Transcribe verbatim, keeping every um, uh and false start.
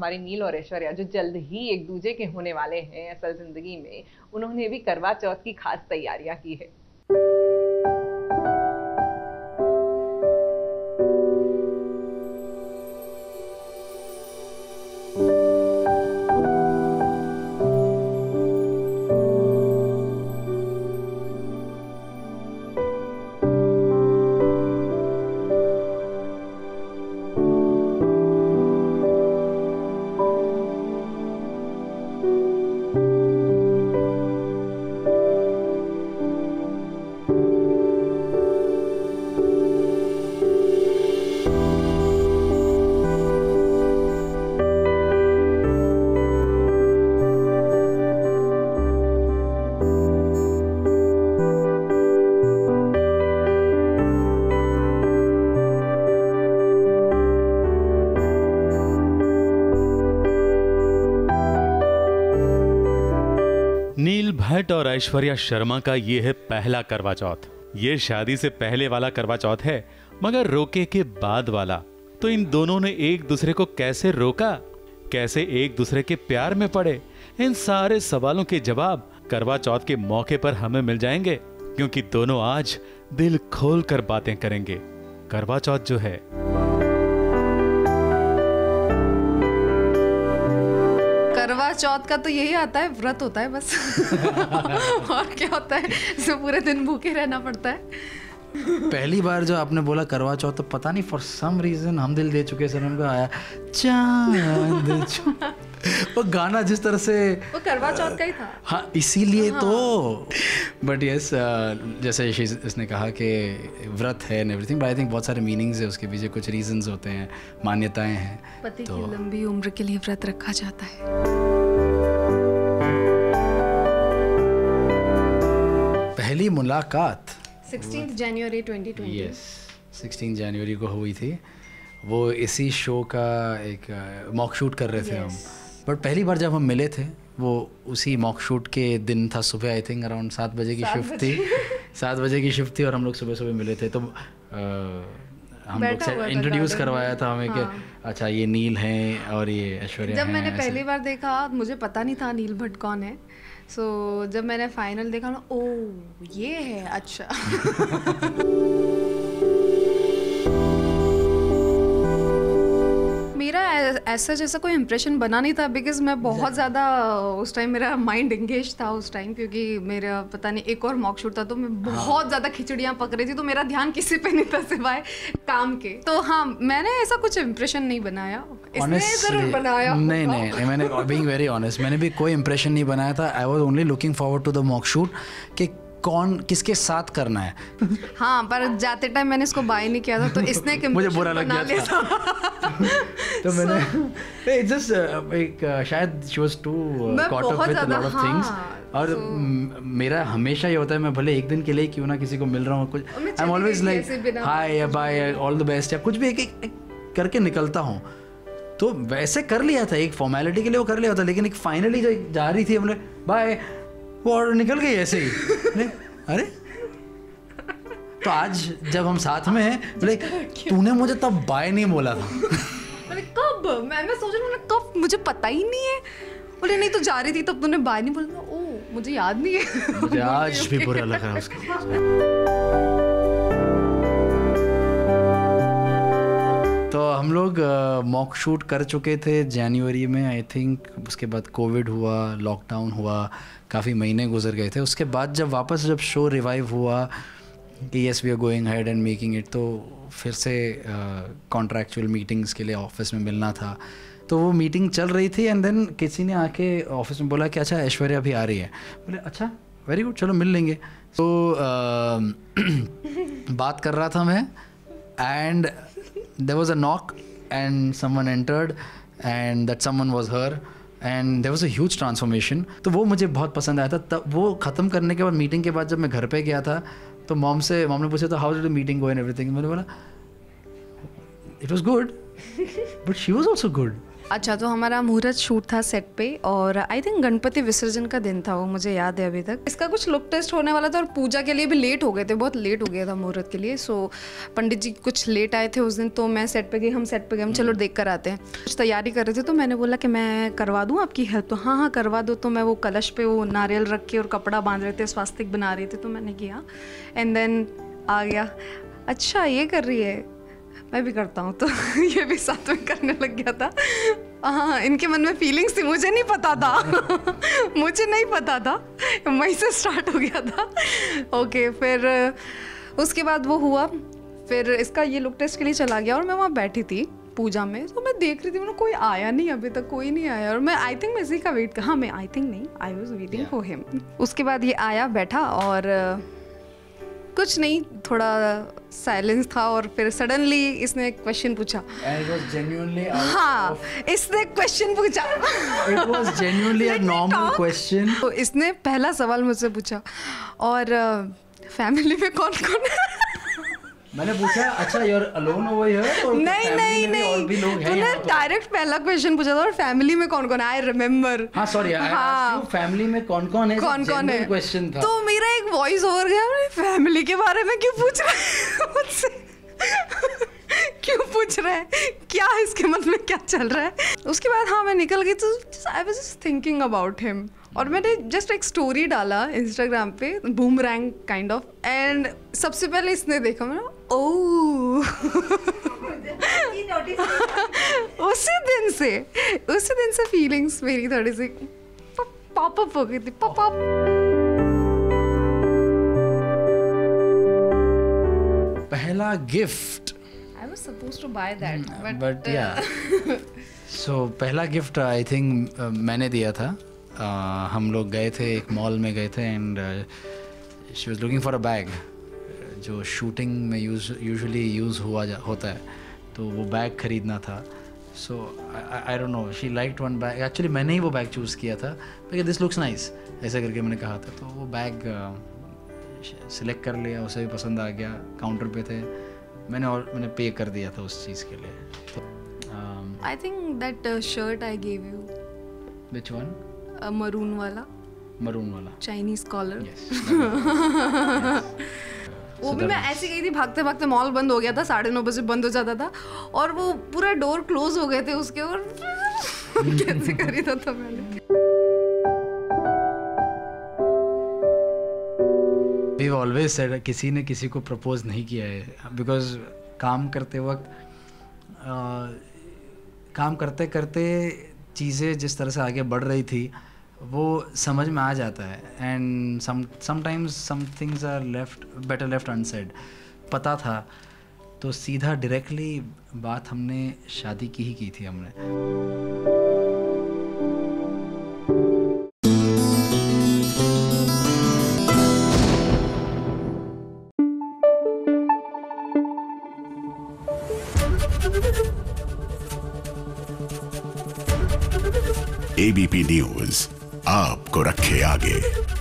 हमारे नील और ऐश्वर्या जो जल्द ही एक दूजे के होने वाले हैं असल जिंदगी में, उन्होंने भी करवा चौथ की खास तैयारियां की है। नील भट्ट और ऐश्वर्या शर्मा का ये है पहला करवा चौथ। ये शादी से पहले वाला करवा चौथ है, मगर रोके के बाद वाला। तो इन दोनों ने एक दूसरे को कैसे रोका, कैसे एक दूसरे के प्यार में पड़े, इन सारे सवालों के जवाब करवा चौथ के मौके पर हमें मिल जाएंगे, क्योंकि दोनों आज दिल खोल कर बातें करेंगे। करवा चौथ जो है करवा चौथ का तो यही आता है, व्रत होता है बस और क्या होता है, इसमें पूरे दिन भूखे रहना पड़ता है। पहली बार जो आपने बोला करवा चौथ, तो पता नहीं फॉर सम रीजन हम दिल दे चुके सनम का आया चांद वो गाना जिस तरह से, वो करवा चौथ का ही था। हाँ, इसीलिए हाँ। तो बट यस yes, जैसे इसने कहा कि व्रत है and everything, but I think बहुत सारे मीनिंग्स है उसके पीछे, कुछ रीजंस होते हैं, मान्यताएं हैं। पति तो... की लंबी उम्र के लिए व्रत रखा जाता है। पहली मुलाकात सोलह जनवरी दो हज़ार बीस yes, सोलह जनवरी को हुई थी। वो इसी शो का एक मॉक शूट कर रहे थे yes. हम, बट पहली बार जब हम मिले थे वो उसी मॉक शूट के दिन था। सुबह आई थिंक अराउंड सात बजे की शिफ्ट थी सात बजे की शिफ्ट थी और हम लोग सुबह सुबह मिले थे। तो आ, हम लोग से इंट्रोड्यूस करवाया था हमें हाँ। कि अच्छा ये नील हैं और ये ऐश्वर्या। जब मैंने पहली बार देखा, मुझे पता नहीं था नील भट्ट कौन है। सो so, जब मैंने फाइनल देखा ना, ओ ये है अच्छा मेरा ऐसा जैसा कोई इम्प्रेशन बना नहीं था, बिकॉज मैं बहुत ज़्यादा उस टाइम मेरा माइंड एंगेज था उस टाइम, क्योंकि मेरा पता नहीं एक और मॉक शूट था, तो मैं बहुत ज़्यादा खिचड़ियाँ पक रही थी, तो मेरा ध्यान किसी पे नहीं था सिवाय काम के। तो हाँ, मैंने ऐसा कुछ इम्प्रेशन नहीं बनाया, इसने ज़रूर बनाया। नहीं नहीं, नहीं मैंने बीइंग वेरी ऑनेस्ट, मैंने भी कोई इम्प्रेशन नहीं बनाया था। I was only looking forward to the mock shoot कि कौन किसके साथ करना है। हाँ, पर जाते टाइम मैंने इसको बाय नहीं किया था, तो इसने मुझे बुरा लग गया था तो मैंने इट्स जस्ट एक शायद she was too caught up with a lot of things. और so, मेरा हमेशा ये होता है, मैं भले एक दिन के लिए क्यों ना किसी को मिल रहा हूँ, कुछ I am always like hi bye all the best या कुछ भी एक एक करके निकलता हूँ। तो वैसे कर लिया था, एक फॉर्मेलिटी के लिए वो कर लिया था, लेकिन एक फाइनली जो जा रही थी हमने बाय, वो और निकल गई ऐसे ही अरे तो आज जब हम साथ में हैं, तूने मुझे तब बाय नहीं बोला था कब मैं मैं सोच रही हूँ कब, मुझे पता ही नहीं है। बोले नहीं तो जा रही थी तब तूने बाय नहीं बोला। ओ मुझे याद नहीं है, मुझे आज भी बुरा लग रहा है उसका। तो हम लोग मॉक शूट कर चुके थे जनवरी में आई थिंक। उसके बाद कोविड हुआ, लॉकडाउन हुआ, काफ़ी महीने गुजर गए थे। उसके बाद जब वापस जब शो रिवाइव हुआ कि yes we are going head and making it, तो फिर से कॉन्ट्रैक्चुअल uh, मीटिंग्स के लिए ऑफिस में मिलना था। तो वो मीटिंग चल रही थी एंड देन किसी ने आके ऑफिस में बोला कि अच्छा ऐश्वर्या भी आ रही है। बोले अच्छा वेरी गुड, चलो मिल लेंगे। तो so, uh, बात कर रहा था मैं and there was a knock and someone entered and that someone was her and there was a huge transformation। तो वो मुझे बहुत पसंद आया था। तब वो ख़त्म करने के बाद, मीटिंग के बाद जब मैं घर पे गया था, तो मॉम से मॉम ने पूछा तो how did the meeting go and everything. मैंने बोला it was good but she was also good. अच्छा, तो हमारा मुहूर्त शूट था सेट पे और आई थिंक गणपति विसर्जन का दिन था वो, मुझे याद है अभी तक। इसका कुछ लुक टेस्ट होने वाला था और पूजा के लिए भी लेट हो गए थे, बहुत लेट हो गया था मुहूर्त के लिए। सो पंडित जी कुछ लेट आए थे उस दिन, तो मैं सेट पे गई, हम सेट पे गए, हम चलो देख कर आते हैं। कुछ तैयारी कर रहे थे तो मैंने बोला कि मैं करवा दूँ आपकी हेल्प, तो हाँ हाँ करवा दो। तो मैं वो कलश पे वो नारियल रख के और कपड़ा बांध रहे थे, स्वास्तिक बना रहे थे, तो मैंने किया एंड देन आ गया, अच्छा ये कर रही है, मैं भी करता हूँ, तो ये भी साथ में करने लग गया था। हाँ, इनके मन में फीलिंग्स थी, मुझे नहीं पता था मुझे नहीं पता था, वहीं से स्टार्ट हो गया था। ओके, फिर उसके बाद वो हुआ, फिर इसका ये लुक टेस्ट के लिए चला गया और मैं वहाँ बैठी थी पूजा में, तो मैं देख रही थी, मतलब कोई आया नहीं, अभी तक कोई नहीं आया और मैं आई थिंक मैं इसी का वेट कर, हाँ मैं आई थिंक नहीं, I was waiting for him. उसके बाद ये आया, बैठा और कुछ नहीं, थोड़ा साइलेंस था और फिर सडनली इसने एक क्वेश्चन पूछा। हाँ, इसने क्वेश्चन पूछा It was genuinely a normal question. तो इसने पहला सवाल मुझसे पूछा और फैमिली में कौन कौन है मैंने पूछा, अच्छा you're alone over here? तो नहीं नहीं नहीं, तूने डायरेक्ट पहला क्वेश्चन पूछा था और फैमिली में कौन कौन है, आई रिमेम्बर। हाँ सॉरी, हाँ फैमिली में कौन कौन है, कौन कौन है क्वेश्चन था, तो मेरा एक वॉइस ओवर गया, फैमिली के बारे में क्यों पूछ रहा है मुझसे क्यों पूछ रहा है, क्या इसके मन में क्या चल रहा है। उसके बाद हाँ मैं निकल गई, तो I was just thinking about him और मैंने जस्ट एक स्टोरी डाला इंस्टाग्राम पे, बूमरैंग काइंड ऑफ, एंड सबसे पहले इसने देखा, मैंने ओह उसी दिन से उसी दिन से फीलिंग्स मेरी थोड़ी सी पॉप अप हो गई थी, पॉप अप। पहला gift I was supposed to buy that, but but yeah. So पहला गिफ्ट I think uh, मैंने दिया था। uh, हम लोग गए थे, एक मॉल में गए थे and uh, she was looking for a bag जो शूटिंग में यूज usually use हुआ जा, होता है, तो वो बैग खरीदना था। So I I don't know, she liked one bag, actually मैंने ही वो बैग चूज़ किया था, क्योंकि this looks nice ऐसा करके मैंने कहा था, तो वो बैग uh, सिलेक्ट कर लिया, उसे भी पसंद आ गया। काउंटर पे थे, मैंने और मैंने पे कर दिया था उस चीज़ के लिए। I think that shirt I gave you, which one, maroon वाला, मरून वाला चाइनीज कॉलर, वो भी मैं ऐसी गई थी भागते भागते, मॉल बंद हो गया था, साढ़े नौ बजे बंद हो जाता था और वो पूरा डोर क्लोज हो गए थे उसके, और कैसे खरीदा था मैंने। We've always said किसी ने किसी को प्रपोज नहीं किया है, बिकॉज काम करते वक्त आ, काम करते करते चीज़ें जिस तरह से आगे बढ़ रही थी वो समझ में आ जाता है, and sometimes some things are left better left unsaid. पता था तो सीधा डायरेक्टली बात हमने शादी की ही की थी हमने। ए बी पी न्यूज आपको रखे आगे।